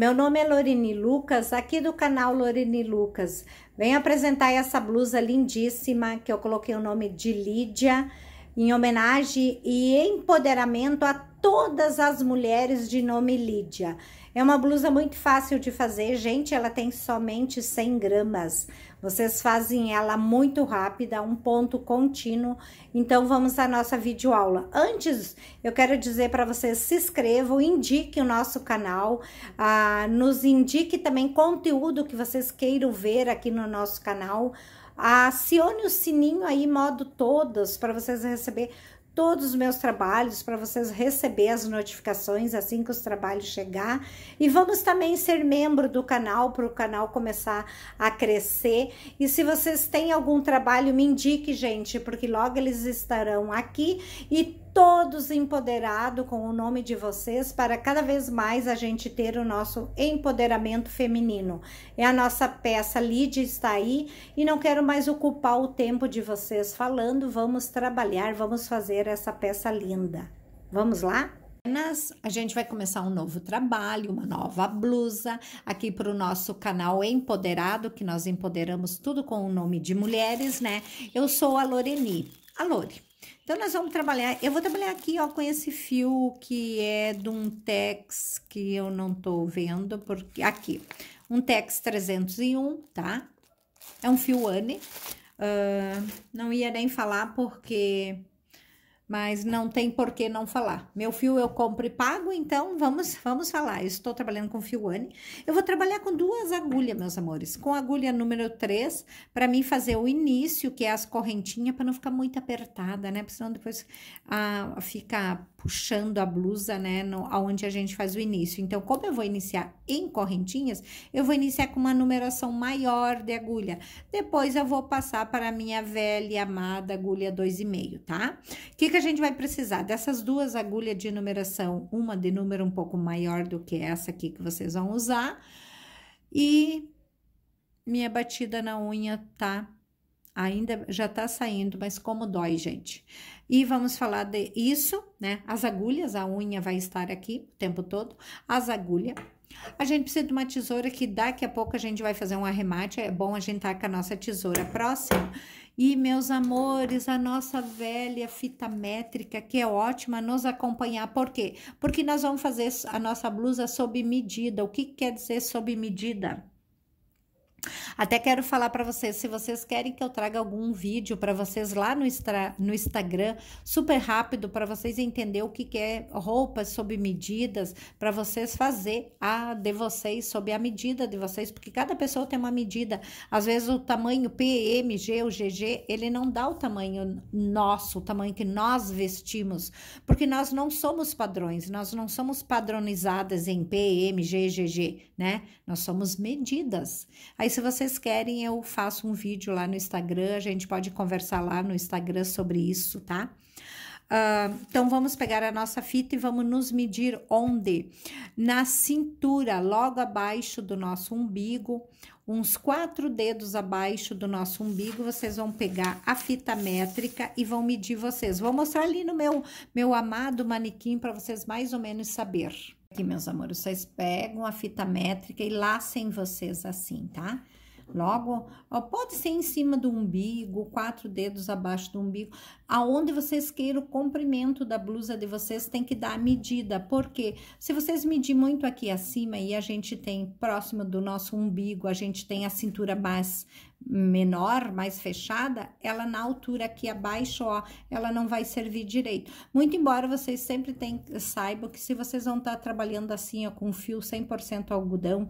meu nome é Loreni Lucas, aqui do canal Loreni Lucas. Venho apresentar essa blusa lindíssima, que eu coloquei o nome de Lídia, em homenagem e empoderamento a todas as mulheres de nome Lídia. É uma blusa muito fácil de fazer, gente, ela tem somente 100 gramas. Vocês fazem ela muito rápida, um ponto contínuo. Então, vamos à nossa videoaula. Antes, eu quero dizer para vocês, se inscrevam, indiquem o nosso canal, nos indique também conteúdo que vocês queiram ver aqui no nosso canal. Acione o sininho aí, modo todos, para vocês receberem todos os meus trabalhos, para vocês receberem as notificações assim que os trabalhos chegar. E vamos também ser membro do canal, para o canal começar a crescer. E se vocês têm algum trabalho, me indique, gente, porque logo eles estarão aqui e todos empoderados com o nome de vocês, para cada vez mais a gente ter o nosso empoderamento feminino. É a nossa peça, Lídia está aí, e não quero mais ocupar o tempo de vocês falando. Vamos trabalhar, vamos fazer essa peça linda. Vamos lá? A gente vai começar um novo trabalho, uma nova blusa, aqui para o nosso canal Empoderado, que nós empoderamos tudo com o nome de mulheres, né? Eu sou a Loreni, a Lore. Então, nós vamos trabalhar, eu vou trabalhar aqui, ó, com esse fio que é de um tex que eu não tô vendo, porque aqui, um tex 301, tá? É um fio Anne, não ia nem falar porque, mas não tem por que não falar. Meu fio eu compro e pago, então vamos falar, eu estou trabalhando com fio Anne. Eu vou trabalhar com duas agulhas, meus amores, com a agulha número 3, para mim fazer o início, que é as correntinhas, para não ficar muito apertada, né? Porque senão depois fica puxando a blusa, né, aonde a gente faz o início. Então, como eu vou iniciar em correntinhas, eu vou iniciar com uma numeração maior de agulha. Depois, eu vou passar para a minha velha e amada agulha 2,5, tá? O que que a gente vai precisar? Dessas duas agulhas de numeração, uma de número um pouco maior do que essa aqui que vocês vão usar. E minha batida na unha tá... ainda já tá saindo, mas como dói, gente. E vamos falar disso, né? As agulhas, a unha vai estar aqui o tempo todo. As agulhas. A gente precisa de uma tesoura que daqui a pouco a gente vai fazer um arremate. É bom a gente estar com a nossa tesoura próxima. E, meus amores, a nossa velha fita métrica, que é ótima nos acompanhar. Por quê? Porque nós vamos fazer a nossa blusa sob medida. O que quer dizer sob medida? Até quero falar para vocês, se vocês querem que eu traga algum vídeo para vocês lá no Instagram, super rápido, para vocês entenderem o que que é roupas sob medidas, para vocês fazer a de vocês, sob a medida de vocês, porque cada pessoa tem uma medida. Às vezes o tamanho P, M, G, o GG, ele não dá o tamanho nosso, o tamanho que nós vestimos, porque nós não somos padrões, nós não somos padronizadas em P, M, G, GG, né? Nós somos medidas. Aí, se vocês querem, eu faço um vídeo lá no Instagram, a gente pode conversar lá no Instagram sobre isso, tá? Então, vamos pegar a nossa fita e vamos nos medir onde? Na cintura, logo abaixo do nosso umbigo, uns 4 dedos abaixo do nosso umbigo, vocês vão pegar a fita métrica e vão medir vocês. Vou mostrar ali no meu amado manequim para vocês mais ou menos saber. Aqui, meus amores, vocês pegam a fita métrica e lacem vocês assim, tá? Logo, ó, pode ser em cima do umbigo, 4 dedos abaixo do umbigo. Aonde vocês queiram o comprimento da blusa de vocês, tem que dar a medida. Porque se vocês medir muito aqui acima, e a gente tem próximo do nosso umbigo, a gente tem a cintura mais menor, mais fechada, ela na altura aqui abaixo, ó, ela não vai servir direito. Muito embora vocês sempre saibam que se vocês vão estar trabalhando assim, ó, com fio 100% algodão,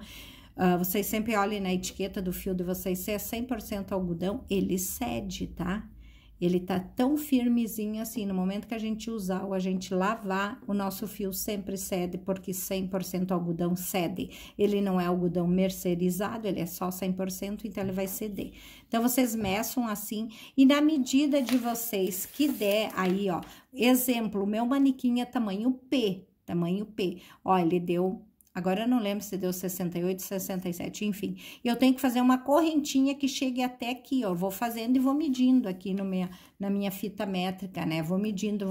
vocês sempre olhem na etiqueta do fio de vocês, se é 100% algodão, ele cede, tá? Ele tá tão firmezinho assim, no momento que a gente usar ou a gente lavar, o nosso fio sempre cede, porque 100% algodão cede. Ele não é algodão mercerizado, ele é só 100%, então ele vai ceder. Então, vocês meçam assim, e na medida de vocês que der aí, ó, exemplo, o meu manequim é tamanho P, Ó, ele deu... Agora, eu não lembro se deu 68, 67, enfim. Eu tenho que fazer uma correntinha que chegue até aqui, ó. Vou fazendo e vou medindo aqui na minha fita métrica, né? Vou medindo.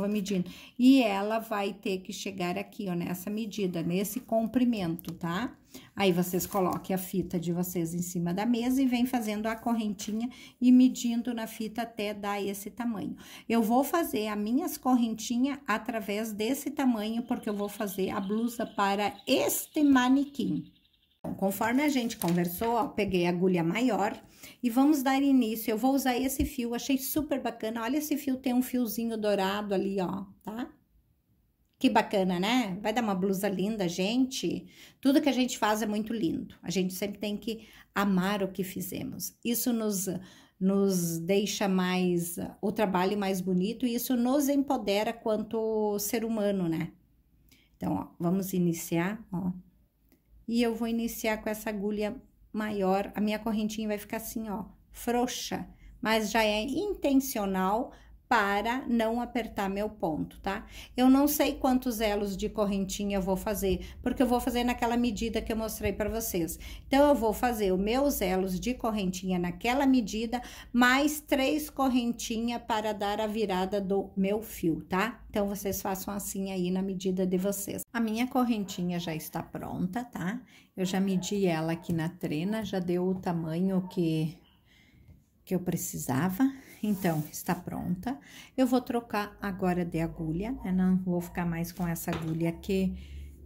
E ela vai ter que chegar aqui, ó, nessa medida, nesse comprimento, tá? Aí, vocês coloquem a fita de vocês em cima da mesa e vem fazendo a correntinha e medindo na fita até dar esse tamanho. Eu vou fazer as minhas correntinhas através desse tamanho, porque eu vou fazer a blusa para este manequim. Bom, conforme a gente conversou, ó, peguei a agulha maior e vamos dar início. Eu vou usar esse fio, achei super bacana. Olha, esse fio tem um fiozinho dourado ali, ó, tá? Que bacana, né? Vai dar uma blusa linda, gente. Tudo que a gente faz é muito lindo. A gente sempre tem que amar o que fizemos. Isso nos deixa mais o trabalho mais bonito e isso nos empodera quanto ser humano, né? Então, ó, vamos iniciar, ó. E eu vou iniciar com essa agulha maior. A minha correntinha vai ficar assim, ó, frouxa, mas já é intencional para não apertar meu ponto, tá? Eu não sei quantos elos de correntinha eu vou fazer, porque eu vou fazer naquela medida que eu mostrei para vocês. Então, eu vou fazer os meus elos de correntinha naquela medida, mais 3 correntinhas para dar a virada do meu fio, tá? Então, vocês façam assim aí na medida de vocês. A minha correntinha já está pronta, tá? Eu já medi ela aqui na trena, já deu o tamanho que eu precisava, então está pronta. Eu vou trocar agora de agulha, né? Não vou ficar mais com essa agulha que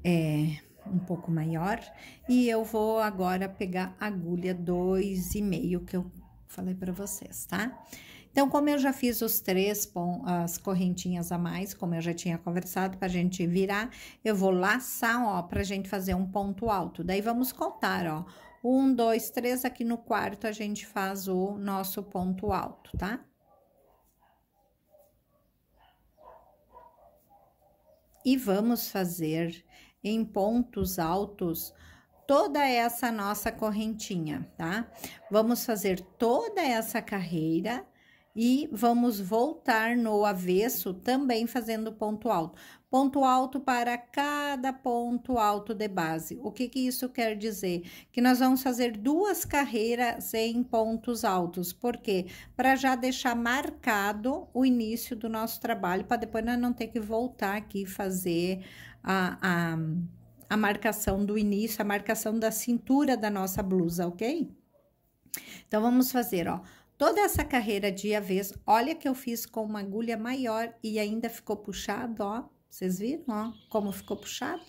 é um pouco maior, e eu vou agora pegar a agulha 2,5 que eu falei para vocês, tá? Então, como eu já fiz os 3 as correntinhas a mais, como eu já tinha conversado, pra gente virar, eu vou laçar, ó, pra gente fazer um ponto alto. Daí vamos contar, ó. 1, 2, 3, aqui no quarto a gente faz o nosso ponto alto, tá? E vamos fazer em pontos altos toda essa nossa correntinha, tá? Vamos fazer toda essa carreira e vamos voltar no avesso também fazendo ponto alto. Ponto alto para cada ponto alto de base. O que que isso quer dizer? Que nós vamos fazer 2 carreiras em pontos altos. Por quê? Para já deixar marcado o início do nosso trabalho, para depois nós não ter que voltar aqui e fazer a marcação do início, a marcação da cintura da nossa blusa, ok? Então, vamos fazer, ó. Toda essa carreira de avesso, olha que eu fiz com uma agulha maior e ainda ficou puxado, ó. Vocês viram, ó, como ficou puxado?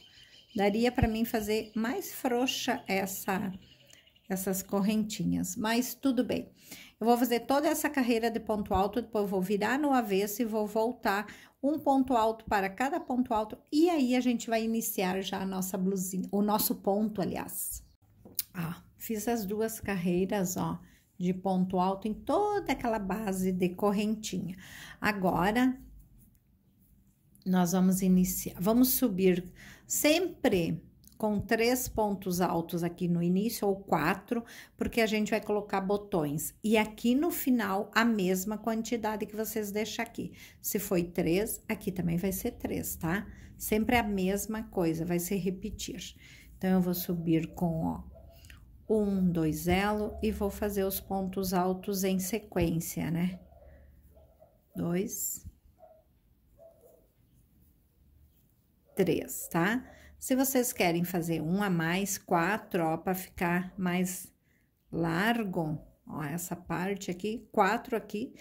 Daria para mim fazer mais frouxa essas correntinhas, mas tudo bem. Eu vou fazer toda essa carreira de ponto alto, depois eu vou virar no avesso e vou voltar um ponto alto para cada ponto alto. E aí, a gente vai iniciar já a nossa blusinha, o nosso ponto, aliás. Ó, fiz as 2 carreiras, ó, de ponto alto em toda aquela base de correntinha. Agora, nós vamos iniciar, vamos subir sempre com 3 pontos altos aqui no início, ou 4, porque a gente vai colocar botões. E aqui no final, a mesma quantidade que vocês deixam aqui. Se foi 3, aqui também vai ser 3, tá? Sempre a mesma coisa, vai se repetir. Então, eu vou subir com, ó, 1, 2 elo e vou fazer os pontos altos em sequência, né? 2, 3, tá? Se vocês querem fazer um a mais, 4, ó, pra ficar mais largo, ó, essa parte aqui, 4 aqui,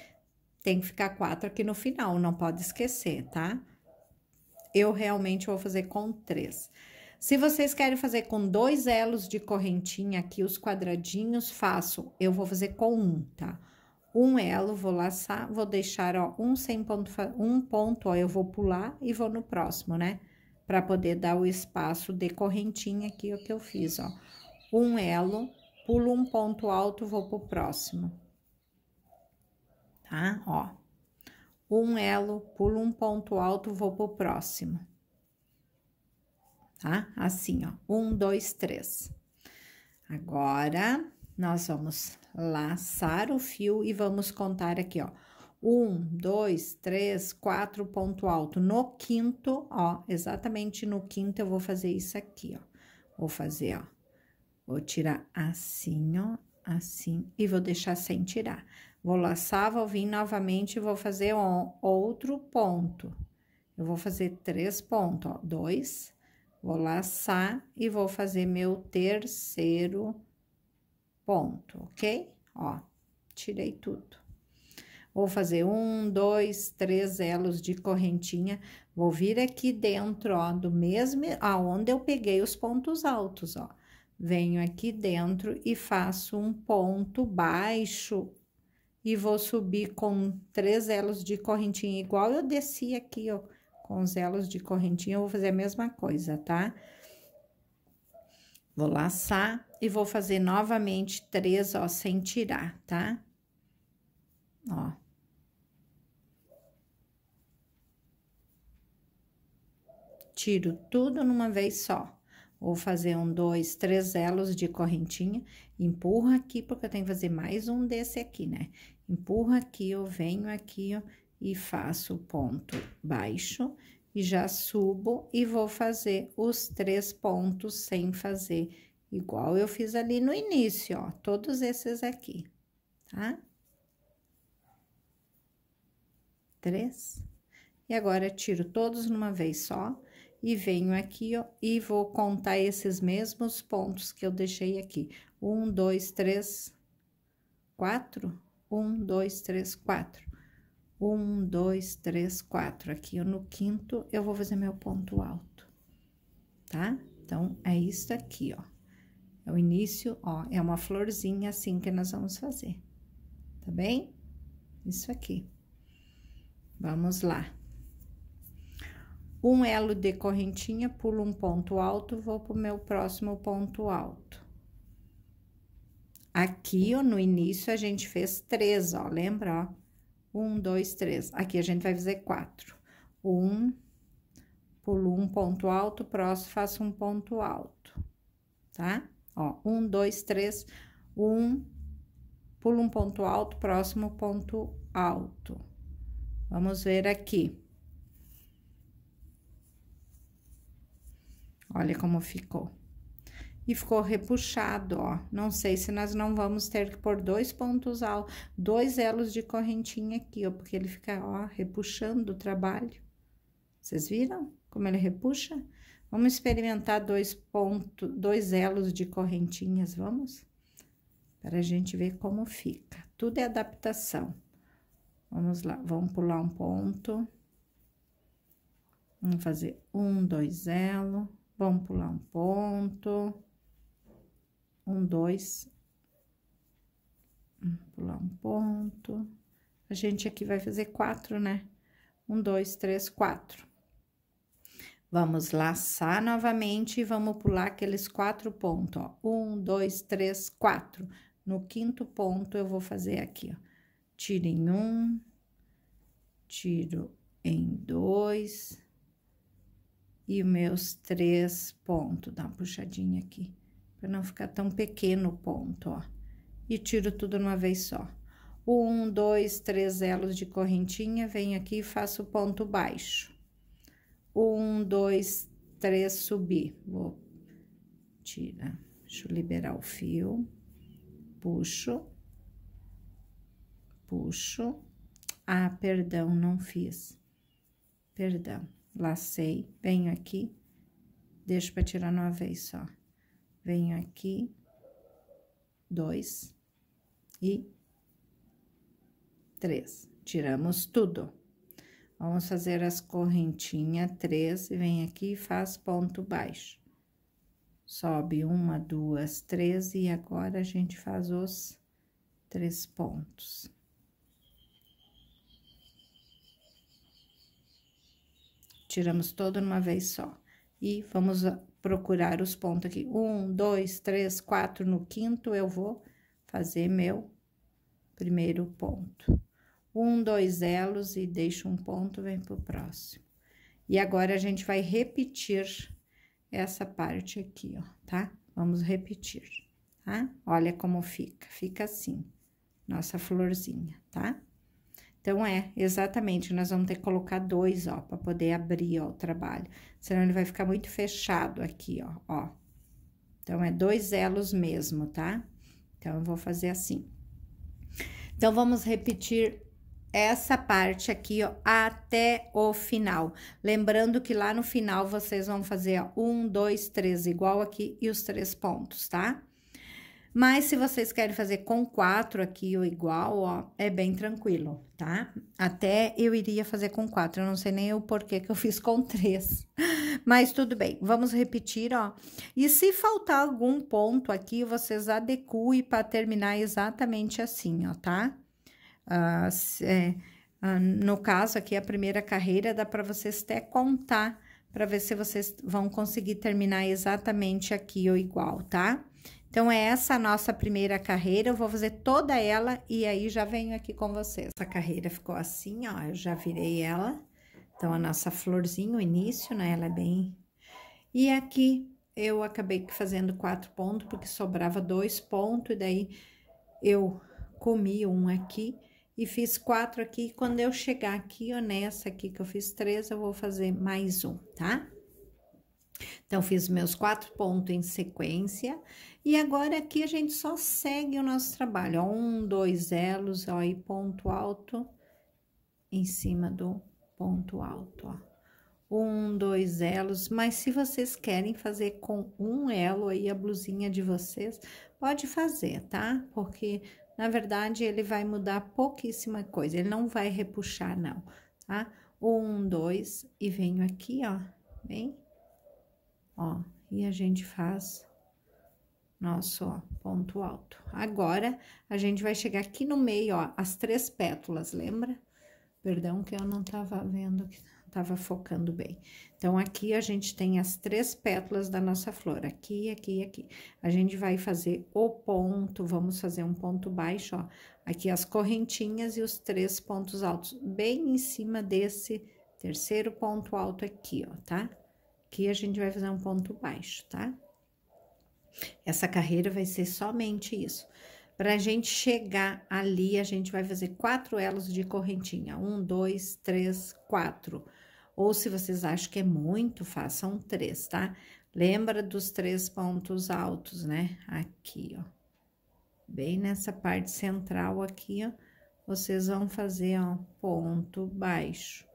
tem que ficar 4 aqui no final, não pode esquecer, tá? Eu realmente vou fazer com 3. Se vocês querem fazer com 2 elos de correntinha aqui, os quadradinhos, faço, eu vou fazer com 1, tá? 1 elo, vou laçar, vou deixar, ó, um ponto, ó, eu vou pular e vou no próximo, né? Pra poder dar o espaço de correntinha aqui, o que eu fiz, ó. 1 elo, pulo um ponto alto, vou pro próximo. Tá? Ó. 1 elo, pulo um ponto alto, vou pro próximo. Tá? Assim, ó. 1, 2, 3. Agora, nós vamos laçar o fio e vamos contar aqui, ó. 1, 2, 3, 4 ponto alto. No quinto, ó, exatamente no quinto eu vou fazer isso aqui, ó. Vou fazer, ó, vou tirar assim, ó, assim, e vou deixar sem tirar. Vou laçar, vou vir novamente e vou fazer outro ponto. Eu vou fazer 3 pontos, ó, 2, Vou laçar e vou fazer meu terceiro ponto, ok? Ó, tirei tudo. Vou fazer 1, 2, 3 elos de correntinha. Vou vir aqui dentro, ó, do mesmo, aonde eu peguei os pontos altos, ó. Venho aqui dentro e faço um ponto baixo e vou subir com 3 elos de correntinha, igual eu desci aqui, ó, com os elos de correntinha. Eu vou fazer a mesma coisa, tá? Vou laçar e vou fazer novamente 3, ó, sem tirar, tá? Ó. Tiro tudo numa vez só. Vou fazer 1, 2, 3 elos de correntinha, empurro aqui, porque eu tenho que fazer mais um desse aqui, né? Empurro aqui, eu venho aqui, ó, e faço o ponto baixo, e já subo, e vou fazer os 3 pontos sem fazer, igual eu fiz ali no início, ó, todos esses aqui, tá? 3. E agora, tiro todos numa vez só. E venho aqui, ó, e vou contar esses mesmos pontos que eu deixei aqui. 1, 2, 3, 4. 1, 2, 3, 4. 1, 2, 3, 4. Aqui, ó, no quinto, eu vou fazer meu ponto alto, tá? Então, é isso aqui, ó. É o início, ó, é uma florzinha assim que nós vamos fazer, tá bem? Isso aqui. Vamos lá. 1 elo de correntinha, pulo um ponto alto, vou pro meu próximo ponto alto. Aqui, ó, no início, a gente fez 3, ó, lembra, ó? 1, 2, 3. Aqui, a gente vai fazer 4. 1, pulo um ponto alto, próximo, faço um ponto alto, tá? Ó, 1, 2, 3. 1, pulo um ponto alto, próximo ponto alto. Vamos ver aqui. Olha como ficou. E ficou repuxado, ó. Não sei se nós não vamos ter que pôr 2 pontos altos, 2 elos de correntinha aqui, ó. Porque ele fica, ó, repuxando o trabalho. Vocês viram como ele repuxa? Vamos experimentar 2 elos de correntinhas, vamos? Para a gente ver como fica. Tudo é adaptação. Vamos lá, vamos pular um ponto. Vamos fazer 1, 2 elos. Vamos pular um ponto. 1, 2. Vamos pular um ponto. A gente aqui vai fazer 4, né? 1, 2, 3, 4. Vamos laçar novamente e vamos pular aqueles 4 pontos, ó. 1, 2, 3, 4. No quinto ponto, eu vou fazer aqui, ó. Tiro em 1. Tiro em 2. E meus 3 pontos. Dá uma puxadinha aqui, para não ficar tão pequeno o ponto, ó. E tiro tudo numa vez só. 1, 2, 3 elos de correntinha, venho aqui e faço ponto baixo. 1, 2, 3, subir. Vou tirar, deixa eu liberar o fio. Puxo. Puxo. Ah, perdão, não fiz. Perdão. Lacei, venho aqui, deixo para tirar numa vez só. Venho aqui, 2 e 3. Tiramos tudo. Vamos fazer as correntinhas 3 e vem aqui e faz ponto baixo. Sobe 1, 2, 3 e agora a gente faz os 3 pontos. Tiramos todo numa vez só. E vamos procurar os pontos aqui. 1, 2, 3, 4. No quinto, eu vou fazer meu primeiro ponto. 1, 2 elos e deixo um ponto, vem pro próximo. E agora, a gente vai repetir essa parte aqui, ó, tá? Vamos repetir, tá? Olha como fica. Fica assim, nossa florzinha, tá? Então, é, exatamente, nós vamos ter que colocar 2, ó, pra poder abrir, ó, o trabalho. Senão, ele vai ficar muito fechado aqui, ó, ó. Então, é 2 elos mesmo, tá? Então, eu vou fazer assim. Então, vamos repetir essa parte aqui, ó, até o final. Lembrando que lá no final, vocês vão fazer, ó, 1, 2, 3, igual aqui, e os 3 pontos, tá? Mas, se vocês querem fazer com 4 aqui, ou igual, ó, é bem tranquilo, tá? Até eu iria fazer com 4, eu não sei nem o porquê que eu fiz com 3. Mas, tudo bem, vamos repetir, ó. E se faltar algum ponto aqui, vocês adequem para terminar exatamente assim, ó, tá? No caso aqui, a primeira carreira, dá para vocês até contar, para ver se vocês vão conseguir terminar exatamente aqui ou igual, tá? Então, é essa a nossa primeira carreira, eu vou fazer toda ela e aí já venho aqui com vocês. Essa carreira ficou assim, ó, eu já virei ela. Então, a nossa florzinha, o início, né, ela é bem... E aqui, eu acabei fazendo 4 pontos, porque sobrava 2 pontos, e daí eu comi um aqui e fiz 4 aqui. Quando eu chegar aqui, ó, nessa aqui que eu fiz 3, eu vou fazer mais um, tá? Então, fiz meus 4 pontos em sequência. E agora, aqui, a gente só segue o nosso trabalho. Ó, 1, 2 elos, ó, e ponto alto em cima do ponto alto, ó. 1, 2 elos, mas se vocês querem fazer com um elo aí a blusinha de vocês, pode fazer, tá? Porque, na verdade, ele vai mudar pouquíssima coisa, ele não vai repuxar, não, tá? 1, 2, e venho aqui, ó, bem... Ó, e a gente faz nosso, ó, ponto alto. Agora, a gente vai chegar aqui no meio, ó, as 3 pétalas, lembra? Perdão que eu não tava vendo, que tava focando bem. Então, aqui a gente tem as 3 pétalas da nossa flor, aqui, aqui e aqui. A gente vai fazer o ponto, vamos fazer um ponto baixo, ó. Aqui as correntinhas e os 3 pontos altos, bem em cima desse terceiro ponto alto aqui, ó, tá? Aqui a gente vai fazer um ponto baixo, tá? Essa carreira vai ser somente isso. Pra gente chegar ali, a gente vai fazer 4 elos de correntinha. 1, 2, 3, 4. Ou se vocês acham que é muito, façam 3, tá? Lembra dos 3 pontos altos, né? Aqui, ó. Bem nessa parte central aqui, ó. Vocês vão fazer, ó, ponto baixo.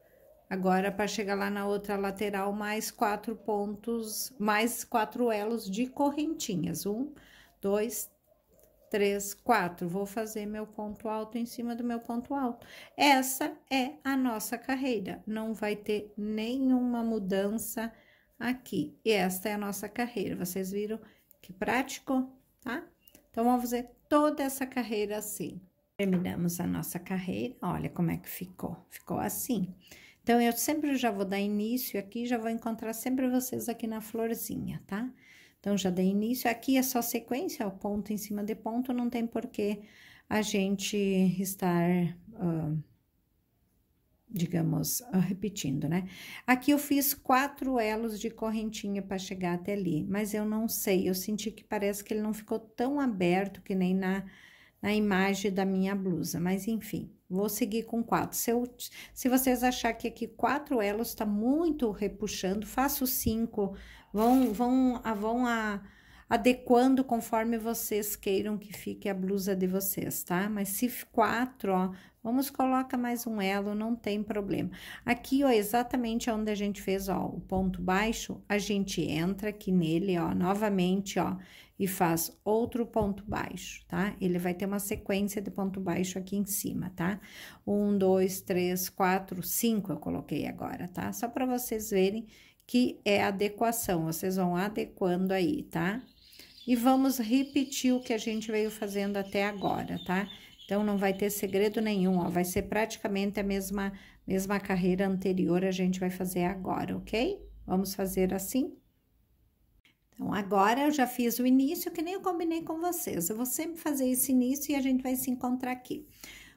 Agora, para chegar lá na outra lateral, mais 4 pontos, mais 4 elos de correntinhas. 1, 2, 3, 4. Vou fazer meu ponto alto em cima do meu ponto alto. Essa é a nossa carreira. Não vai ter nenhuma mudança aqui. E esta é a nossa carreira. Vocês viram que prático, tá? Então, vamos fazer toda essa carreira assim. Terminamos a nossa carreira. Olha como é que ficou. Ficou assim. Então, eu sempre já vou dar início aqui, já vou encontrar sempre vocês aqui na florzinha, tá? Então, já dei início. Aqui é só sequência, ó, ponto em cima de ponto, não tem por que a gente estar, digamos, repetindo, né? Aqui eu fiz 4 elos de correntinha para chegar até ali, mas eu não sei, eu senti que parece que ele não ficou tão aberto que nem na imagem da minha blusa, mas enfim, vou seguir com 4. Se vocês acharem que aqui 4 elos tá muito repuxando, faço 5, vão adequando conforme vocês queiram que fique a blusa de vocês, tá? Mas se 4, ó, vamos coloca mais um elo, não tem problema. Aqui, ó, exatamente onde a gente fez, ó, o ponto baixo, a gente entra aqui nele, ó, novamente, ó, e faz outro ponto baixo, tá? Ele vai ter uma sequência de ponto baixo aqui em cima, tá? 1, 2, 3, 4, 5 eu coloquei agora, tá? Só para vocês verem que é adequação, vocês vão adequando aí, tá? E vamos repetir o que a gente veio fazendo até agora, tá? Então, não vai ter segredo nenhum, ó, vai ser praticamente a mesma carreira anterior, a gente vai fazer agora, ok? Vamos fazer assim? Então, agora eu já fiz o início, que nem eu combinei com vocês. Eu vou sempre fazer esse início e a gente vai se encontrar aqui.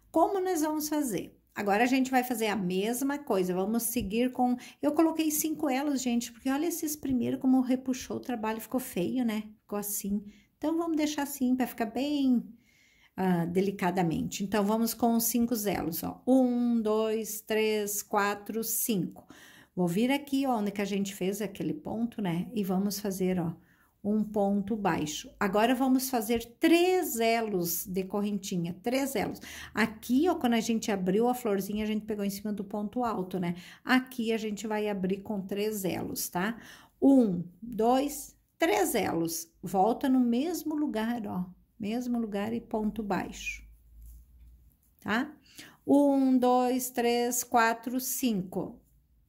Como nós vamos fazer? Agora, a gente vai fazer a mesma coisa, vamos seguir com... Eu coloquei 5 elos, gente, porque olha esses primeiros, como repuxou o trabalho, ficou feio, né? Ficou assim. Então, vamos deixar assim, para ficar bem delicadamente. Então, vamos com os 5 elos, ó. 1, 2, 3, 4, 5. Vou vir aqui, ó, onde que a gente fez aquele ponto, né? E vamos fazer, ó, um ponto baixo. Agora, vamos fazer 3 elos de correntinha, 3 elos. Aqui, ó, quando a gente abriu a florzinha, a gente pegou em cima do ponto alto, né? Aqui, a gente vai abrir com 3 elos, tá? 1, 2, 3 elos. Volta no mesmo lugar, ó, mesmo lugar e ponto baixo, tá? 1, 2, 3, 4, 5.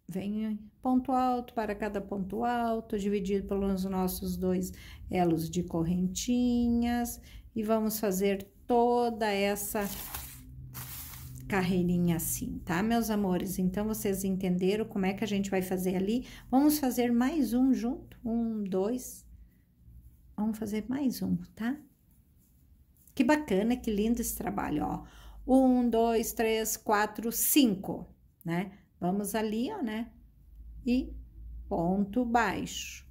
Vem ponto alto para cada ponto alto, dividido pelos nossos 2 elos de correntinhas. E vamos fazer toda essa carreirinha assim, tá, meus amores? Então, vocês entenderam como é que a gente vai fazer ali? Vamos fazer mais um junto, 1, 2. Vamos fazer mais um, tá? Que bacana, que lindo esse trabalho, ó. 1, 2, 3, 4, 5, né? Vamos ali, ó, né? E ponto baixo.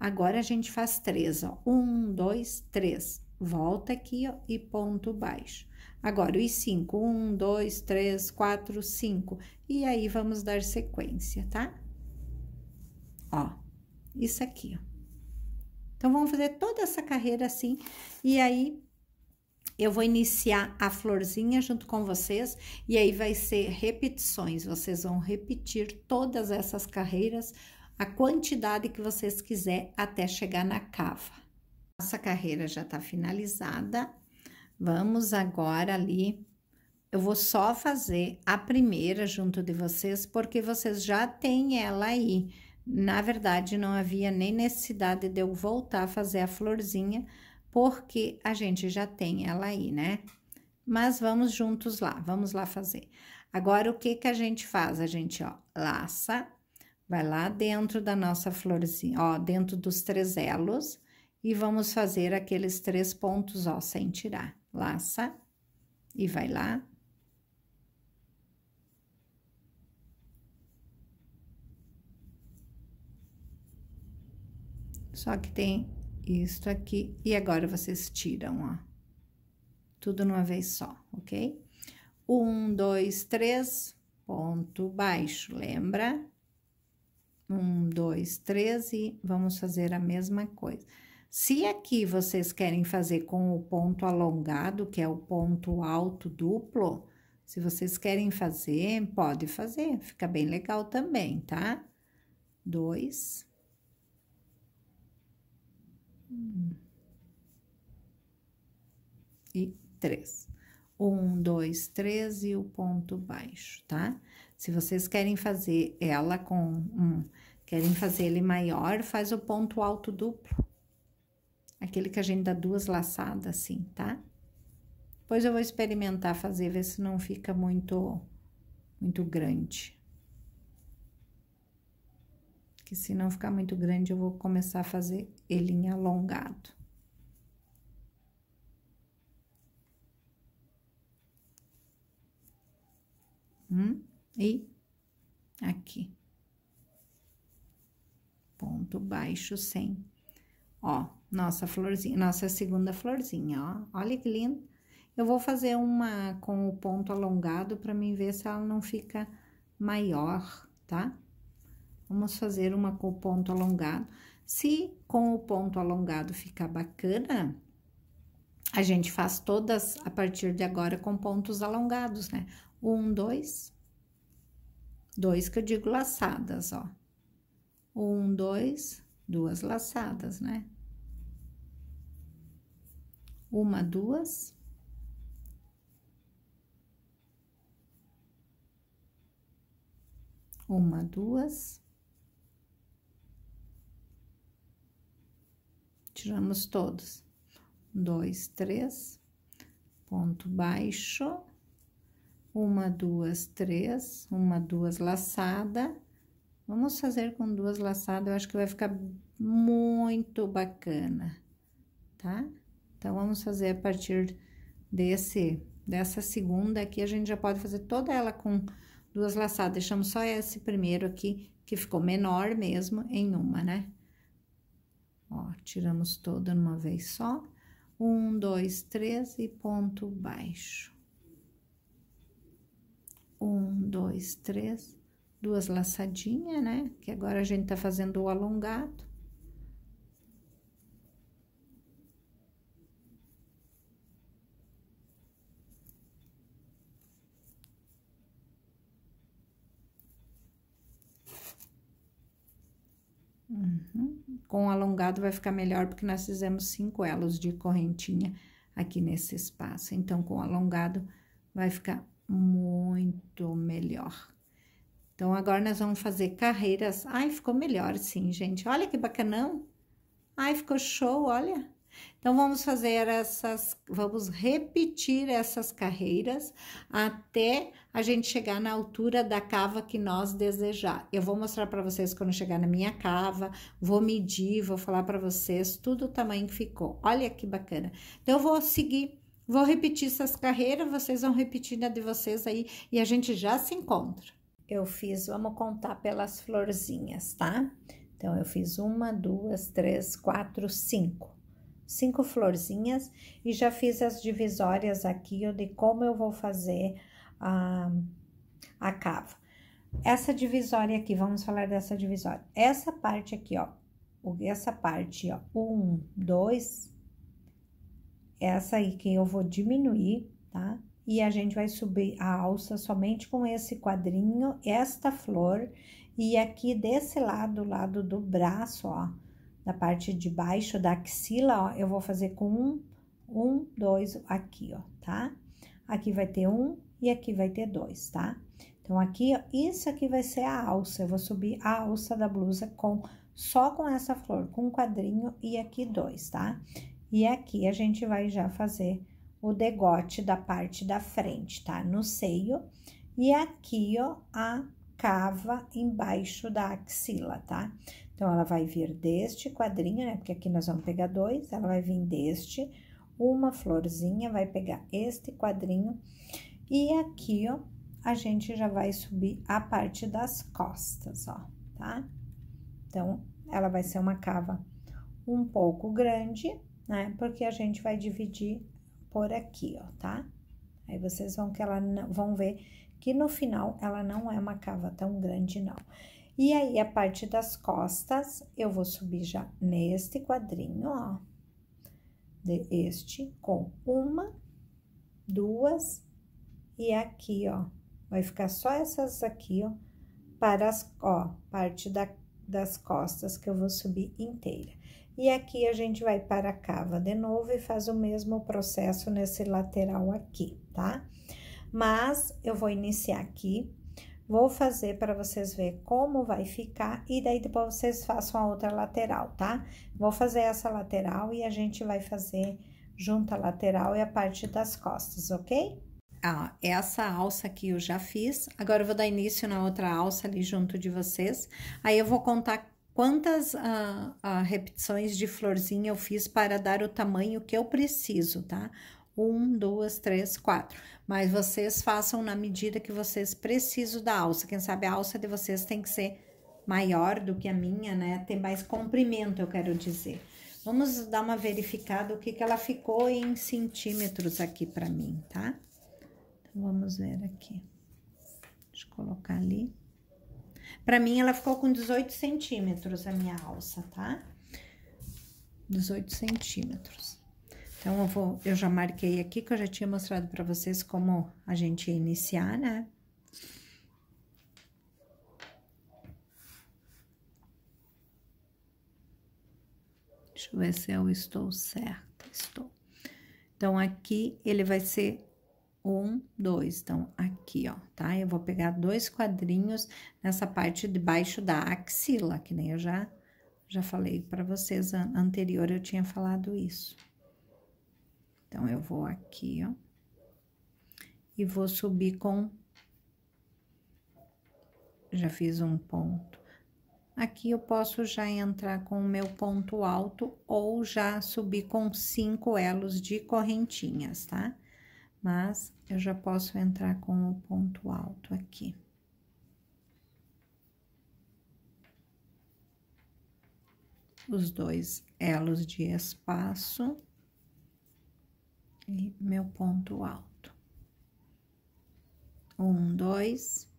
Agora, a gente faz 3, ó. 1, 2, 3. Volta aqui, ó, e ponto baixo. Agora, os 5. 1, 2, 3, 4, 5. E aí, vamos dar sequência, tá? Ó, isso aqui, ó. Então, vamos fazer toda essa carreira assim, e aí... eu vou iniciar a florzinha junto com vocês, e aí vai ser repetições. Vocês vão repetir todas essas carreiras, a quantidade que vocês quiser, até chegar na cava. Nossa carreira já tá finalizada. Vamos agora ali... eu vou só fazer a primeira junto de vocês, porque vocês já têm ela aí. Na verdade, não havia nem necessidade de eu voltar a fazer a florzinha, porque a gente já tem ela aí, né? Mas vamos juntos lá, vamos lá fazer. Agora, o que que a gente faz? A gente, ó, laça, vai lá dentro da nossa florzinha, ó, dentro dos 3 elos, e vamos fazer aqueles 3 pontos, ó, sem tirar. Laça, e vai lá. Só que tem... isto aqui, e agora vocês tiram, ó, tudo numa vez só, ok? 1, 2, 3, ponto baixo, lembra? 1, 2, 3, e vamos fazer a mesma coisa. Se aqui vocês querem fazer com o ponto alongado, que é o ponto alto duplo, se vocês querem fazer, pode fazer, fica bem legal também, tá? 2... e 3. 1, 2, 3 e o ponto baixo, tá? Se vocês querem fazer ela com querem fazer ele maior, faz o ponto alto duplo. Aquele que a gente dá 2 laçadas assim, tá? Depois eu vou experimentar fazer, ver se não fica muito grande. Que se não ficar muito grande, eu vou começar a fazer ele em alongado. E aqui. Ponto baixo sem. Ó, nossa florzinha, nossa segunda florzinha, ó. Olha que lindo. Eu vou fazer uma com o ponto alongado pra mim ver se ela não fica maior, tá? Vamos fazer uma com o ponto alongado. Se com o ponto alongado ficar bacana, a gente faz todas a partir de agora com pontos alongados, né? 1, 2, 2, que eu digo laçadas, ó. 1, 2, 2 laçadas, né? 1, 2... uma, 2... tiramos todos. 1, 2, 3, ponto baixo, 1, 2, 3, 1, 2 laçada. Vamos fazer com 2 laçadas, eu acho que vai ficar muito bacana, tá? Então, vamos fazer a partir dessa segunda aqui, a gente já pode fazer toda ela com 2 laçadas. Deixamos só esse primeiro aqui, que ficou menor mesmo, em uma, né? Ó, tiramos toda numa vez só. 1, 2, 3 e ponto baixo. 1, 2, 3, 2 laçadinhas, né? Que agora a gente tá fazendo o alongado. Com o alongado vai ficar melhor, porque nós fizemos 5 elos de correntinha aqui nesse espaço. Então, com o alongado vai ficar muito melhor. Então, agora nós vamos fazer carreiras. Ai, ficou melhor sim, gente. Olha que bacanão. Ai, ficou show, olha. Então, vamos fazer essas... Vamos repetir essas carreiras até a gente chegar na altura da cava que nós desejar. Eu vou mostrar pra vocês quando chegar na minha cava, vou medir, vou falar pra vocês tudo o tamanho que ficou. Olha que bacana. Então, eu vou seguir... Vou repetir essas carreiras, vocês vão repetindo a de vocês aí e a gente já se encontra. Eu fiz, vamos contar pelas florzinhas, tá? Então, eu fiz 1, 2, 3, 4, 5. 5 florzinhas e já fiz as divisórias aqui de como eu vou fazer a cava. Essa divisória aqui, vamos falar dessa divisória. Essa parte aqui, ó, essa parte, ó, 1, 2... Essa aí que eu vou diminuir, tá? E a gente vai subir a alça somente com esse quadrinho, esta flor. E aqui desse lado, lado do braço, ó, da parte de baixo da axila, ó, eu vou fazer com 1, 2, aqui, ó, tá? Aqui vai ter 1 e aqui vai ter 2, tá? Então, aqui, ó, isso aqui vai ser a alça. Eu vou subir a alça da blusa só com essa flor, com um quadrinho e aqui 2, tá? E aqui a gente vai já fazer o degote da parte da frente, tá? No seio. E aqui, ó, a cava embaixo da axila, tá? Então, ela vai vir deste quadrinho, né? Porque aqui nós vamos pegar 2, ela vai vir deste, uma florzinha, vai pegar este quadrinho. E aqui, ó, a gente já vai subir a parte das costas, ó, tá? Então, ela vai ser uma cava um pouco grande, né? Porque a gente vai dividir por aqui, ó, tá? Aí vocês vão ver que no final ela não é uma cava tão grande, não. E aí, a parte das costas, eu vou subir já neste quadrinho, ó. Este, com 1, 2, e aqui, ó. Vai ficar só essas aqui, ó, para as, ó, parte das costas que eu vou subir inteira. E aqui, a gente vai para a cava de novo e faz o mesmo processo nesse lateral aqui, tá? Mas, eu vou iniciar aqui, vou fazer para vocês verem como vai ficar e daí depois vocês façam a outra lateral, tá? Vou fazer essa lateral e a gente vai fazer junto a lateral e a parte das costas, ok? Ah, essa alça aqui eu já fiz, agora eu vou dar início na outra alça ali junto de vocês, aí eu vou contar quantas repetições de florzinha eu fiz para dar o tamanho que eu preciso, tá? 1, 2, 3, 4. Mas vocês façam na medida que vocês precisam da alça. Quem sabe a alça de vocês tem que ser maior do que a minha, né? Tem mais comprimento, eu quero dizer. Vamos dar uma verificada o que que ela ficou em centímetros aqui pra mim, tá? Então, vamos ver aqui. Deixa eu colocar ali. Pra mim, ela ficou com 18 centímetros, a minha alça, tá? 18 centímetros. Então, eu já marquei aqui, que eu já tinha mostrado pra vocês como a gente ia iniciar, né? Deixa eu ver se eu estou certa. Estou. Então, aqui, ele vai ser... 1, 2, então, aqui, ó, tá? Eu vou pegar 2 quadrinhos nessa parte de baixo da axila, que nem eu já falei pra vocês anterior, eu tinha falado isso. Então, eu vou aqui, ó, e vou subir com... Já fiz um ponto. Aqui eu posso já entrar com o meu ponto alto ou já subir com 5 elos de correntinhas, tá? Mas, eu já posso entrar com o ponto alto aqui. Os 2 elos de espaço e meu ponto alto. 1, 2.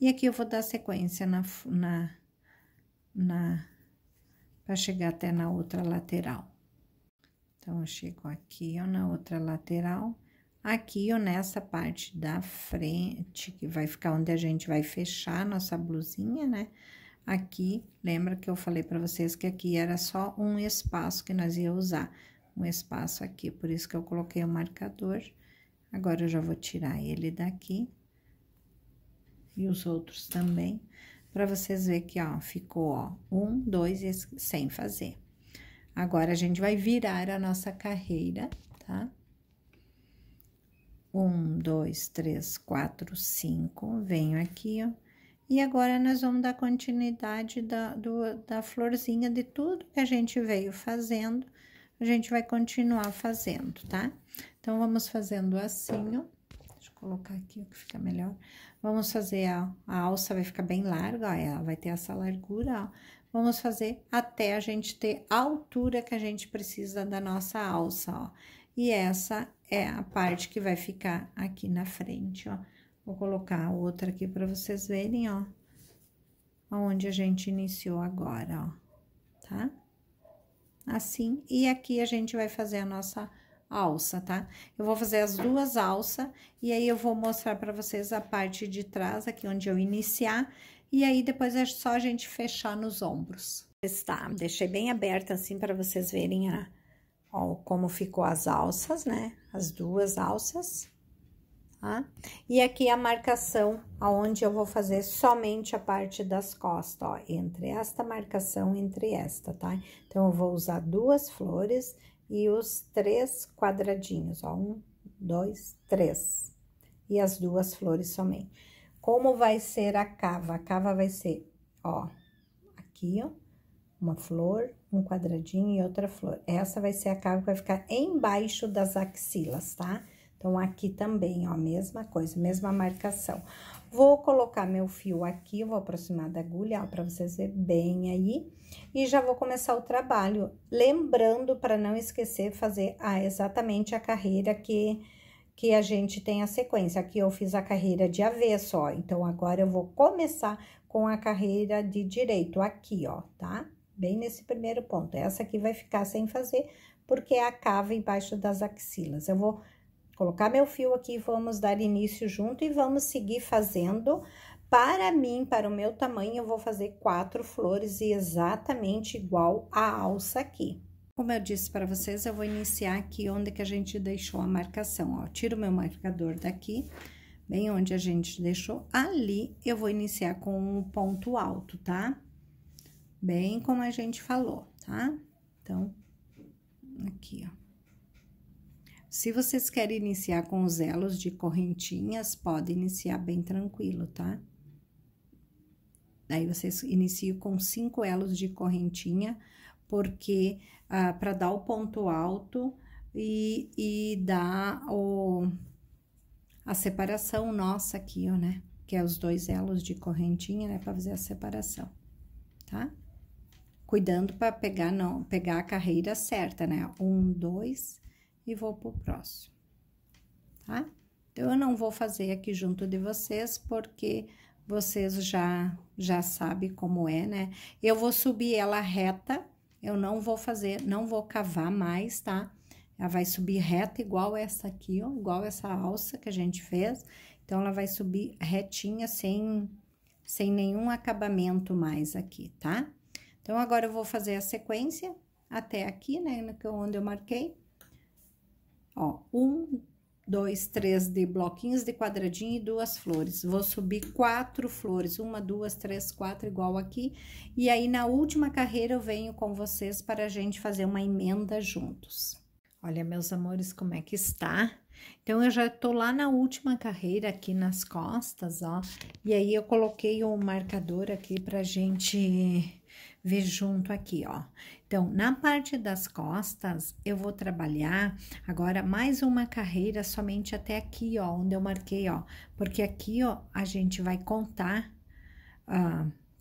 E aqui eu vou dar sequência para chegar até na outra lateral. Então, eu chego aqui, ó, na outra lateral, aqui ou nessa parte da frente, que vai ficar onde a gente vai fechar a nossa blusinha, né? Aqui, lembra que eu falei pra vocês que aqui era só um espaço que nós ia usar, um espaço aqui, por isso que eu coloquei o marcador. Agora, eu já vou tirar ele daqui e os outros também, pra vocês verem que, ó, ficou, ó, 1, 2, esse sem fazer. Agora, a gente vai virar a nossa carreira, tá? 1, 2, 3, 4, 5, venho aqui, ó. E agora, nós vamos dar continuidade da florzinha de tudo que a gente veio fazendo. A gente vai continuar fazendo, tá? Então, vamos fazendo assim, ó. Deixa eu colocar aqui, ó, que fica melhor. Vamos fazer a alça, vai ficar bem larga, ó. Ela vai ter essa largura, ó. Vamos fazer até a gente ter a altura que a gente precisa da nossa alça, ó. E essa é a parte que vai ficar aqui na frente, ó. Vou colocar a outra aqui pra vocês verem, ó, aonde a gente iniciou agora, ó, tá? Assim, e aqui a gente vai fazer a nossa alça, tá? Eu vou fazer as duas alças, e aí eu vou mostrar pra vocês a parte de trás, aqui onde eu iniciar, e aí depois é só a gente fechar nos ombros. Tá, deixei bem aberta assim pra vocês verem a, ó, como ficou as alças, né? As duas alças. Ah, e aqui a marcação, aonde eu vou fazer somente a parte das costas, ó, entre esta marcação, entre esta, tá? Então, eu vou usar duas flores e os 3 quadradinhos, ó, 1, 2, 3, e as duas flores somente. Como vai ser a cava? A cava vai ser, ó, aqui, ó, uma flor, um quadradinho e outra flor. Essa vai ser a cava que vai ficar embaixo das axilas, tá? Então, aqui também, ó, mesma coisa, mesma marcação. Vou colocar meu fio aqui, eu vou aproximar da agulha, ó, pra vocês verem bem aí. E já vou começar o trabalho, lembrando pra não esquecer fazer exatamente a carreira que a gente tem a sequência. Aqui eu fiz a carreira de avesso, ó, então agora eu vou começar com a carreira de direito aqui, ó, tá? Bem nesse primeiro ponto. Essa aqui vai ficar sem fazer, porque é a cava embaixo das axilas. Eu vou colocar meu fio aqui, vamos dar início junto e vamos seguir fazendo. Para mim, para o meu tamanho, eu vou fazer 4 flores e exatamente igual a alça aqui. Como eu disse para vocês, eu vou iniciar aqui onde que a gente deixou a marcação, ó. Tiro meu marcador daqui, bem onde a gente deixou. Ali, eu vou iniciar com um ponto alto, tá? Bem como a gente falou, tá? Então, aqui, ó. Se vocês querem iniciar com os elos de correntinhas, pode iniciar bem tranquilo, tá? Daí, vocês iniciam com 5 elos de correntinha, porque, pra dar o ponto alto e dar a separação nossa aqui, ó, né? Que é os 2 elos de correntinha, né? Pra fazer a separação, tá? Cuidando pra pegar a carreira certa, né? 1, 2... E vou pro próximo, tá? Então, eu não vou fazer aqui junto de vocês, porque vocês já sabem como é, né? Eu vou subir ela reta, eu não vou fazer, não vou cavar mais, tá? Ela vai subir reta igual essa aqui, ó, igual essa alça que a gente fez. Então, ela vai subir retinha, sem nenhum acabamento mais aqui, tá? Então, agora eu vou fazer a sequência até aqui, né, onde eu marquei. Ó, 1, 2, 3 de bloquinhos de quadradinho e 2 flores. Vou subir 4 flores, 1, 2, 3, 4, igual aqui. E aí, na última carreira, eu venho com vocês para a gente fazer uma emenda juntos. Olha, meus amores, como é que está? Então, eu já tô lá na última carreira, aqui nas costas, ó. E aí, eu coloquei o marcador aqui pra gente ver junto aqui, ó. Então, na parte das costas, eu vou trabalhar agora mais uma carreira somente até aqui, ó, onde eu marquei, ó. Porque aqui, ó, a gente vai contar,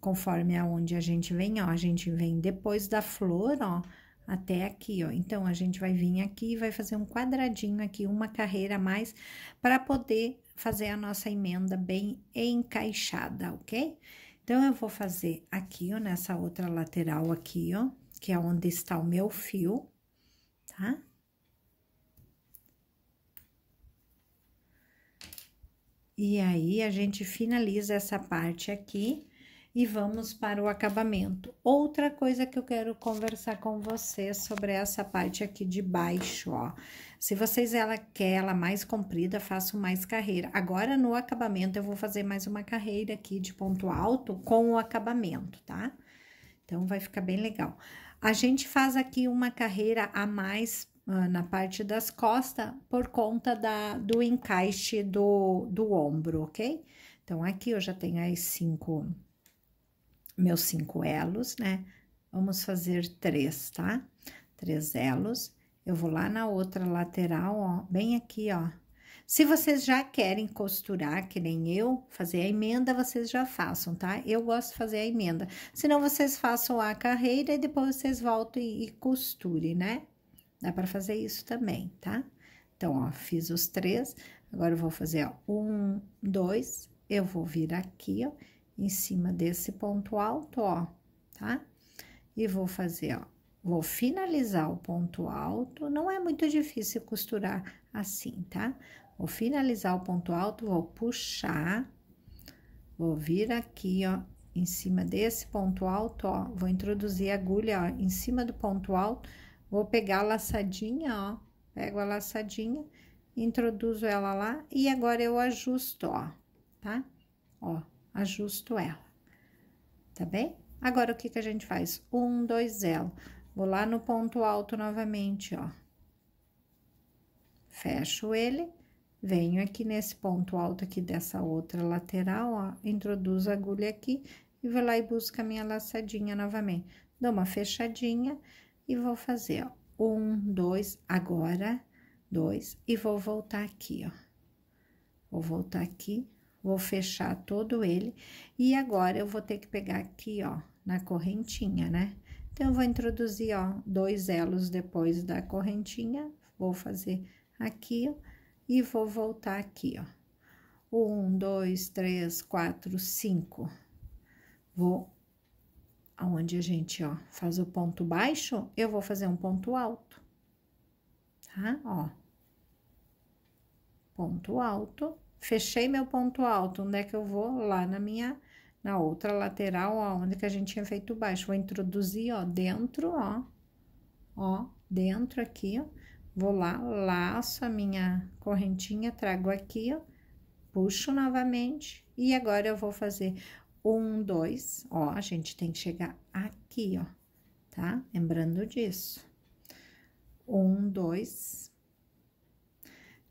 conforme aonde a gente vem, ó. A gente vem depois da flor, ó, até aqui, ó. Então, a gente vai vir aqui e vai fazer um quadradinho aqui, uma carreira a mais, para poder fazer a nossa emenda bem encaixada, ok? Então, eu vou fazer aqui, ó, nessa outra lateral aqui, ó, que é onde está o meu fio, tá? E aí, a gente finaliza essa parte aqui e vamos para o acabamento. Outra coisa que eu quero conversar com vocês sobre essa parte aqui de baixo, ó. Se vocês querem ela mais comprida, faço mais carreira. Agora, no acabamento, eu vou fazer mais uma carreira aqui de ponto alto com o acabamento, tá? Então, vai ficar bem legal. A gente faz aqui uma carreira a mais na parte das costas, por conta do encaixe do ombro, ok? Então, aqui eu já tenho aí meus cinco elos, né? Vamos fazer 3, tá? 3 elos. Eu vou lá na outra lateral, ó, bem aqui, ó. Se vocês já querem costurar, que nem eu, fazer a emenda, vocês já façam, tá? Eu gosto de fazer a emenda. Senão, vocês façam a carreira e depois vocês voltam e costurem, né? Dá pra fazer isso também, tá? Então, ó, fiz os 3. Agora, eu vou fazer, ó, 1, 2. Eu vou vir aqui, ó, em cima desse ponto alto, ó, tá? E vou fazer, ó, vou finalizar o ponto alto. Não é muito difícil costurar assim, tá? Vou finalizar o ponto alto, vou puxar, vou vir aqui, ó, em cima desse ponto alto, ó. Vou introduzir a agulha, ó, em cima do ponto alto. Vou pegar a laçadinha, ó, pego a laçadinha, introduzo ela lá e agora eu ajusto, ó, tá? Ó, ajusto ela, tá bem? Agora, o que que a gente faz? 1, 2 elos. Vou lá no ponto alto novamente, ó. Fecho ele, venho aqui nesse ponto alto aqui dessa outra lateral, ó, introduzo a agulha aqui e vou lá e busco a minha laçadinha novamente. Dou uma fechadinha. E vou fazer, ó, 1, 2, agora 2, e vou voltar aqui, ó. Vou voltar aqui, vou fechar todo ele, e agora eu vou ter que pegar aqui, ó, na correntinha, né? Então, eu vou introduzir, ó, 2 elos depois da correntinha, vou fazer aqui, ó, e vou voltar aqui, ó. 1, 2, 3, 4, 5. Vou... Onde a gente, ó, faz o ponto baixo, eu vou fazer um ponto alto, tá? Ó, ponto alto, fechei meu ponto alto, onde é que eu vou? Lá na outra lateral, ó, onde que a gente tinha feito baixo. Vou introduzir, ó, dentro, ó, dentro aqui, ó, vou lá, laço a minha correntinha, trago aqui, ó, puxo novamente e agora eu vou fazer... 1, 2, ó, a gente tem que chegar aqui, ó, tá? Lembrando disso. 1, 2,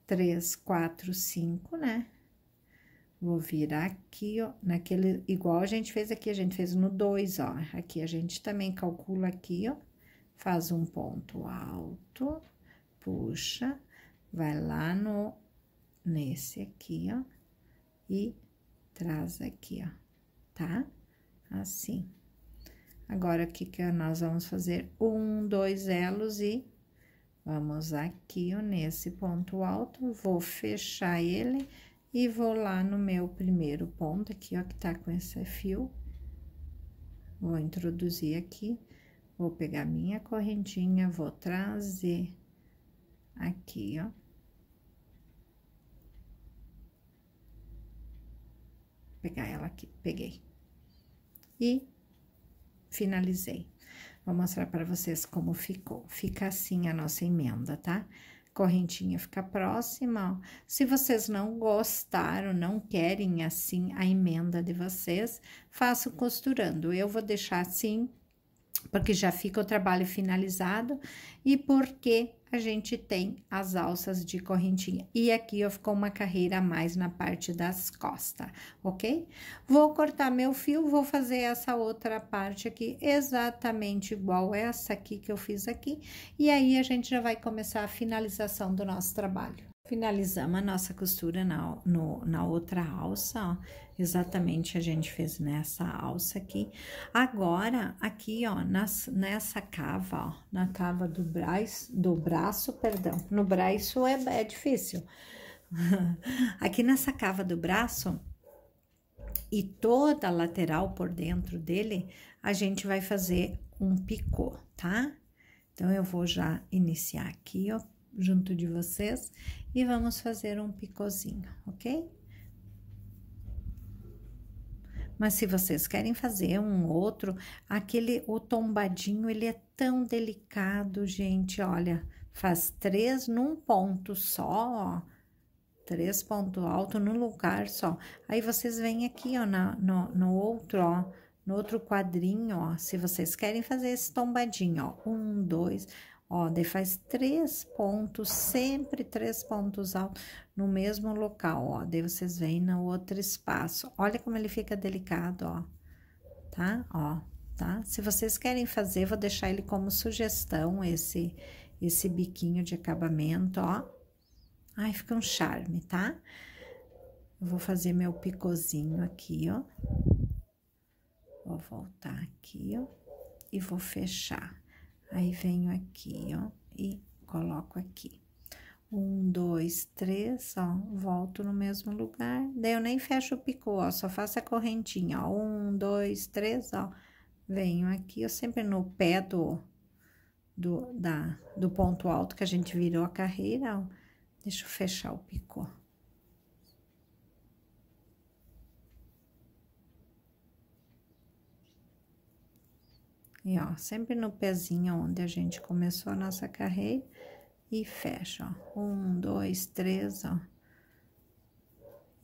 3, 4, 5, né? Vou virar aqui, ó, naquele... Igual a gente fez aqui, a gente fez no 2, ó. Aqui a gente também calcula aqui, ó. Faz um ponto alto, puxa, vai lá nesse aqui, ó. E traz aqui, ó. Tá? Assim. Agora, o que que nós vamos fazer? 1, 2 elos e vamos aqui, ó, nesse ponto alto, vou fechar ele e vou lá no meu primeiro ponto aqui, ó, que tá com esse fio. Vou introduzir aqui, vou pegar minha correntinha, vou trazer aqui, ó. Pegar ela aqui, peguei. E finalizei. Vou mostrar para vocês como ficou. Fica assim a nossa emenda, tá? Correntinha fica próxima, ó. Se vocês não gostaram, não querem assim a emenda de vocês, façam costurando. Eu vou deixar assim, porque já fica o trabalho finalizado e porque a gente tem as alças de correntinha. E aqui, ó, ficou uma carreira a mais na parte das costas, ok? Vou cortar meu fio, vou fazer essa outra parte aqui exatamente igual essa aqui que eu fiz aqui. E aí, a gente já vai começar a finalização do nosso trabalho. Finalizamos a nossa costura na outra alça, ó. Exatamente a gente fez nessa alça aqui. Agora, aqui, ó, nessa cava, ó, na cava do braço, perdão. No braço é difícil. Aqui nessa cava do braço e toda a lateral por dentro dele, a gente vai fazer um picô, tá? Então, eu vou já iniciar aqui, ó, junto de vocês e vamos fazer um picôzinho, ok? Mas se vocês querem fazer um outro, o tombadinho, ele é tão delicado, gente, olha, faz 3 num ponto só, ó. 3 pontos altos num lugar só. Aí vocês vêm aqui, ó, no outro, ó, no outro quadrinho, ó. Se vocês querem fazer esse tombadinho, ó, 1, 2, ó, daí faz 3 pontos, sempre 3 pontos altos no mesmo local, ó. Daí vocês vêm no outro espaço. Olha como ele fica delicado, ó, tá? Ó, tá? Se vocês querem fazer, vou deixar ele como sugestão, esse biquinho de acabamento, ó. Ai, fica um charme, tá? Eu vou fazer meu picôzinho aqui, ó. Vou voltar aqui, ó. E vou fechar. Aí, venho aqui, ó. E coloco aqui. 1, 2, 3, ó. Volto no mesmo lugar. Daí, eu nem fecho o picô, ó. Só faço a correntinha, ó. 1, 2, 3, ó. Venho aqui, eu sempre no pé do ponto alto que a gente virou a carreira, ó. Deixa eu fechar o picô. E, ó, sempre no pezinho onde a gente começou a nossa carreira e fecha, ó. 1, 2, 3, ó.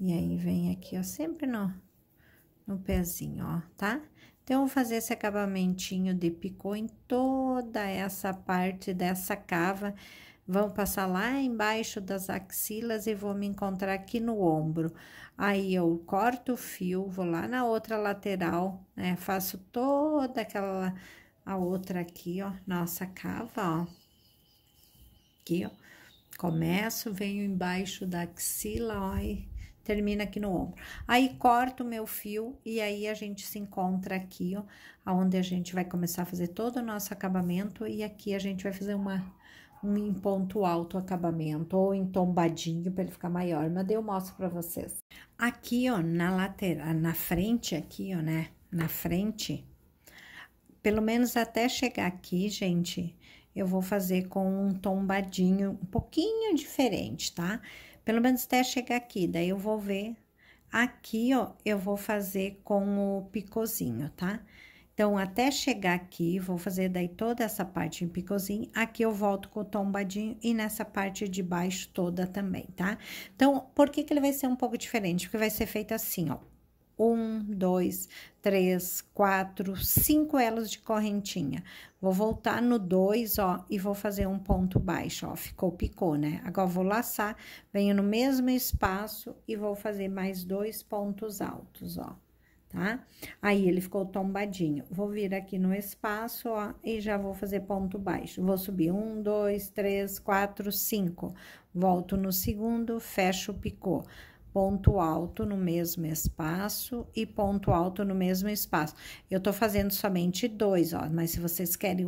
E aí, vem aqui, ó, sempre no pezinho, ó, tá? Então, eu vou fazer esse acabamentinho de picô em toda essa parte dessa cava. Vão passar lá embaixo das axilas e vou me encontrar aqui no ombro. Aí, eu corto o fio, vou lá na outra lateral, né? Faço toda aquela... a outra aqui, ó, nossa cava, ó. Aqui, ó. Começo, venho embaixo da axila, ó, e termina aqui no ombro. Aí, corto o meu fio e aí a gente se encontra aqui, ó. Onde a gente vai começar a fazer todo o nosso acabamento e aqui a gente vai fazer um em ponto alto acabamento, ou em tombadinho, para ele ficar maior, mas eu mostro para vocês. Aqui, ó, na lateral, na frente aqui, ó, né, na frente, pelo menos até chegar aqui, gente, eu vou fazer com um tombadinho um pouquinho diferente, tá? Pelo menos até chegar aqui, daí eu vou ver, aqui, ó, eu vou fazer com o picôzinho, tá? Então, até chegar aqui, vou fazer daí toda essa parte em picôzinho. Aqui eu volto com o tombadinho e nessa parte de baixo toda também, tá? Então, por que que ele vai ser um pouco diferente? Porque vai ser feito assim, ó. 1, 2, 3, 4, 5 elos de correntinha. Vou voltar no 2, ó, e vou fazer um ponto baixo, ó. Ficou picô, né? Agora, vou laçar, venho no mesmo espaço e vou fazer mais 2 pontos altos, ó. Tá? Aí, ele ficou tombadinho. Vou vir aqui no espaço, ó, e já vou fazer ponto baixo. Vou subir 1, 2, 3, 4, 5. Volto no segundo, fecho o picô. Ponto alto no mesmo espaço e ponto alto no mesmo espaço. Eu tô fazendo somente 2, ó, mas se vocês querem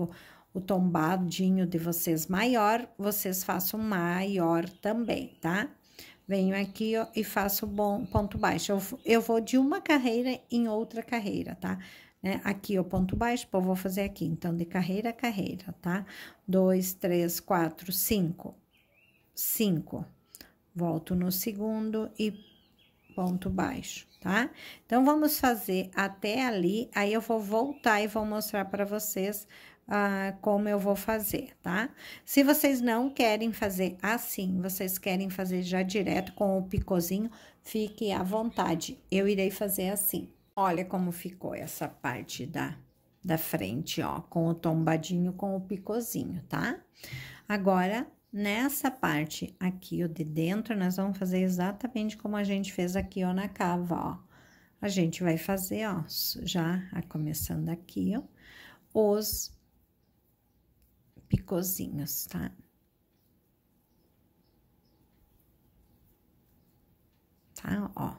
o tombadinho de vocês maior, vocês façam maior também, tá? Venho aqui, ó, e faço bom ponto baixo. Eu vou de uma carreira em outra carreira, tá? Né? Aqui, ó, ponto baixo, pô, vou fazer aqui. Então, de carreira a carreira, tá? 2, 3, 4, 5. 5. Volto no segundo e ponto baixo, tá? Então, vamos fazer até ali. Aí, eu vou voltar e vou mostrar pra vocês... como eu vou fazer, tá? Se vocês não querem fazer assim, vocês querem fazer já direto com o picôzinho, fique à vontade. Eu irei fazer assim. Olha como ficou essa parte da frente, ó, com o tombadinho, com o picôzinho, tá? Agora, nessa parte aqui, ó, de dentro, nós vamos fazer exatamente como a gente fez aqui, ó, na cava, ó. A gente vai fazer, ó, já começando aqui, ó, os picôzinhos, tá? Tá, ó.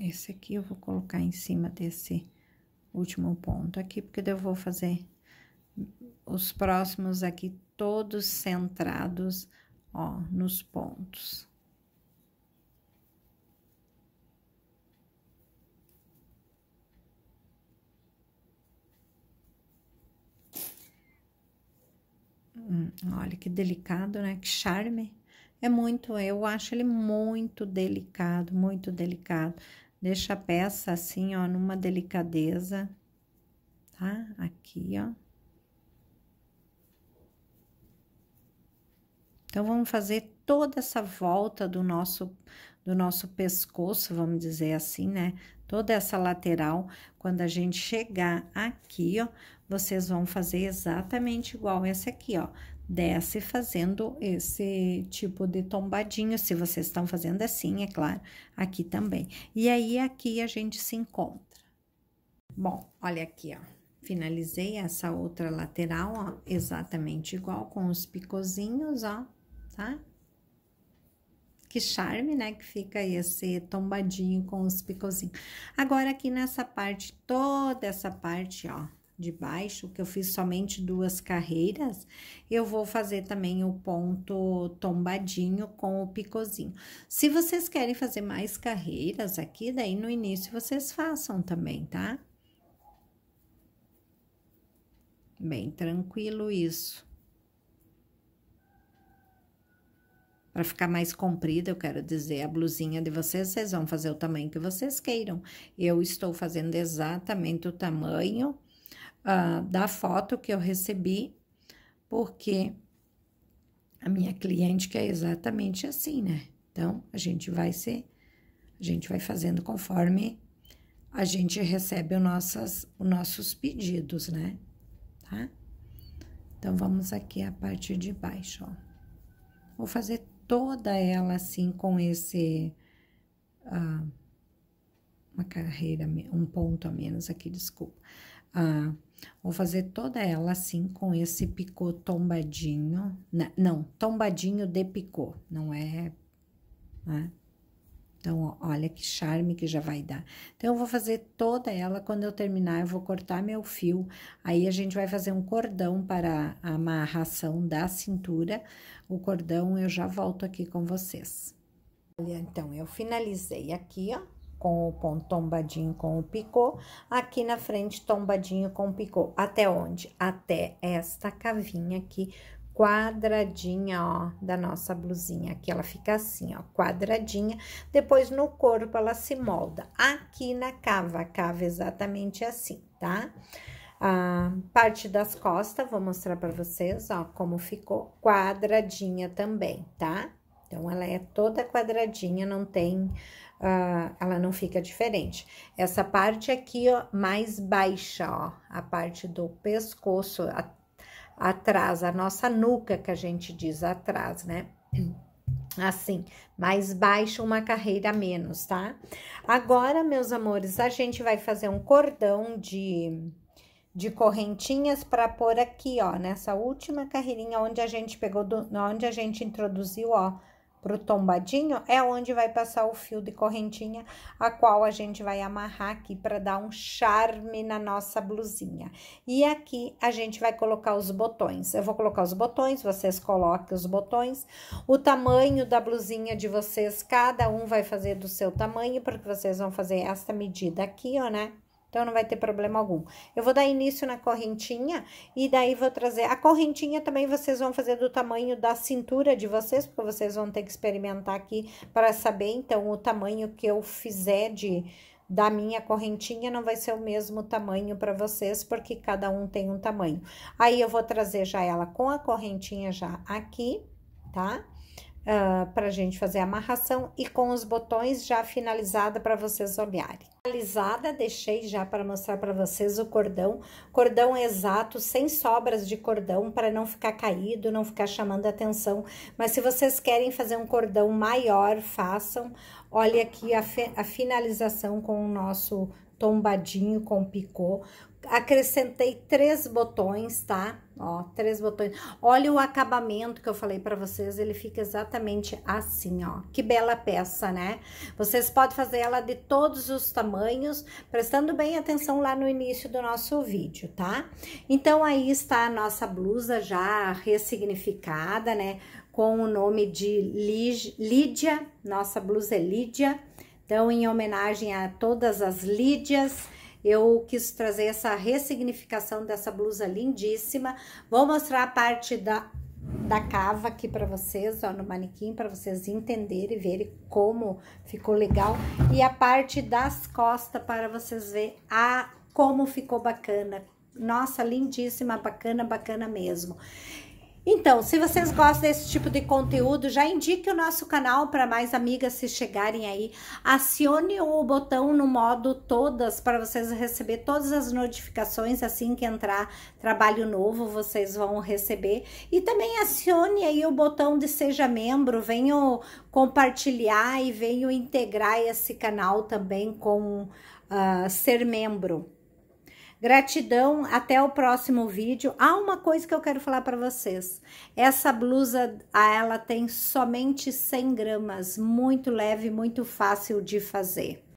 Esse aqui eu vou colocar em cima desse último ponto aqui, porque daí eu vou fazer os próximos aqui todos centrados, ó, nos pontos. Olha que delicado, né? Que charme. É muito, eu acho ele muito delicado, muito delicado. Deixa a peça assim, ó, numa delicadeza, tá? Aqui, ó. Então, vamos fazer toda essa volta do nosso pescoço, vamos dizer assim, né? Toda essa lateral, quando a gente chegar aqui, ó, vocês vão fazer exatamente igual essa aqui, ó. Desce fazendo esse tipo de tombadinho, se vocês estão fazendo assim, é claro, aqui também. E aí, aqui a gente se encontra. Bom, olha aqui, ó. Finalizei essa outra lateral, ó, exatamente igual, com os picozinhos, ó, tá? Que charme, né, que fica esse tombadinho com os picozinhos. Agora, aqui nessa parte, toda essa parte, ó, de baixo, que eu fiz somente duas carreiras, eu vou fazer também o ponto tombadinho com o picozinho. Se vocês querem fazer mais carreiras aqui, daí no início vocês façam também, tá? Bem tranquilo isso. Para ficar mais comprida, eu quero dizer, a blusinha de vocês, vocês vão fazer o tamanho que vocês queiram. Eu estou fazendo exatamente o tamanho da foto que eu recebi, porque a minha cliente quer exatamente assim, né? Então, a gente vai fazendo conforme a gente recebe os nossos pedidos, né? Tá? Então, vamos aqui a parte de baixo, ó. Vou fazer toda ela assim com esse, uma carreira, um ponto a menos aqui, desculpa. Vou fazer toda ela assim com esse picô tombadinho, não, tombadinho de picô, não é, né? Então, olha que charme que já vai dar. Então, eu vou fazer toda ela, quando eu terminar, eu vou cortar meu fio. Aí, a gente vai fazer um cordão para a amarração da cintura. O cordão, eu já volto aqui com vocês. Olha, então, eu finalizei aqui, ó, com o ponto tombadinho com o picô. Aqui na frente, tombadinho com o picô. Até onde? Até esta cavinha aqui, quadradinha, ó, da nossa blusinha. Aqui ela fica assim, ó, quadradinha. Depois, no corpo, ela se molda. Aqui na cava, a cava é exatamente assim, tá? A parte das costas, vou mostrar pra vocês, ó, como ficou quadradinha também, tá? Então, ela é toda quadradinha, não tem... ela não fica diferente. Essa parte aqui, ó, mais baixa, ó, a parte do pescoço, atrás, a nossa nuca, que a gente diz atrás, né? Assim, mais baixo, uma carreira a menos, tá? Agora, meus amores, a gente vai fazer um cordão de correntinhas para pôr aqui, ó, nessa última carreirinha onde a gente pegou, onde a gente introduziu, ó, pro tombadinho, é onde vai passar o fio de correntinha, a qual a gente vai amarrar aqui para dar um charme na nossa blusinha. E aqui a gente vai colocar os botões. Eu vou colocar os botões, vocês coloquem os botões. O tamanho da blusinha de vocês, cada um vai fazer do seu tamanho, porque vocês vão fazer esta medida aqui, ó, né? Então, não vai ter problema algum. Eu vou dar início na correntinha e daí vou trazer... A correntinha também vocês vão fazer do tamanho da cintura de vocês, porque vocês vão ter que experimentar aqui para saber. Então, o tamanho que eu fizer da minha correntinha não vai ser o mesmo tamanho para vocês, porque cada um tem um tamanho. Aí, eu vou trazer já ela com a correntinha já aqui, tá? Pra gente fazer a amarração e com os botões já finalizada para vocês olharem. Finalizada, deixei já para mostrar para vocês o cordão. Cordão exato, sem sobras de cordão, para não ficar caído, não ficar chamando atenção. Mas se vocês querem fazer um cordão maior, façam. Olha aqui a finalização com o nosso tombadinho com picô. Acrescentei 3 botões, tá? Ó, 3 botões. Olha o acabamento que eu falei pra vocês, ele fica exatamente assim, ó. Que bela peça, né? Vocês podem fazer ela de todos os tamanhos, prestando bem atenção lá no início do nosso vídeo, tá? Então, aí está a nossa blusa já ressignificada, né? Com o nome de Lídia, nossa blusa é Lídia. Então, em homenagem a todas as Lídias, eu quis trazer essa ressignificação dessa blusa lindíssima. Vou mostrar a parte da da cava aqui pra vocês, ó, no manequim, pra vocês entenderem e verem como ficou legal. E a parte das costas para vocês verem como ficou bacana. Nossa, lindíssima, bacana, bacana mesmo. Então, se vocês gostam desse tipo de conteúdo, já indique o nosso canal para mais amigas se chegarem aí. Acione o botão no modo todas para vocês receber todas as notificações assim que entrar trabalho novo, vocês vão receber. E também acione aí o botão de seja membro, venham compartilhar e venham integrar esse canal também com ser membro. Gratidão, até o próximo vídeo. Ah, uma coisa que eu quero falar para vocês. Essa blusa, ela tem somente 100 gramas, muito leve, muito fácil de fazer.